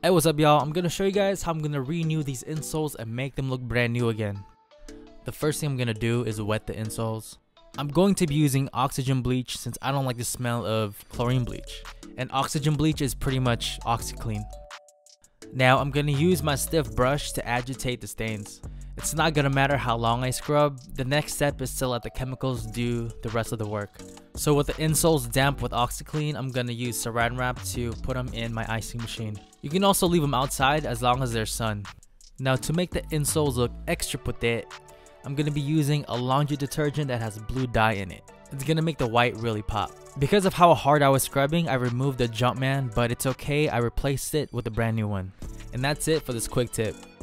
Hey, what's up y'all? I'm gonna show you guys how I'm gonna renew these insoles and make them look brand new again. The first thing I'm gonna do is wet the insoles. I'm going to be using oxygen bleach since I don't like the smell of chlorine bleach. And oxygen bleach is pretty much OxiClean. Now I'm gonna use my stiff brush to agitate the stains. It's not gonna matter how long I scrub, the next step is to let the chemicals do the rest of the work. So with the insoles damp with OxiClean, I'm gonna use Saran Wrap to put them in my icing machine. You can also leave them outside as long as there's sun. Now to make the insoles look extra puté, I'm gonna be using a laundry detergent that has blue dye in it. It's gonna make the white really pop. Because of how hard I was scrubbing, I removed the Jumpman, but it's okay, I replaced it with a brand new one. And that's it for this quick tip.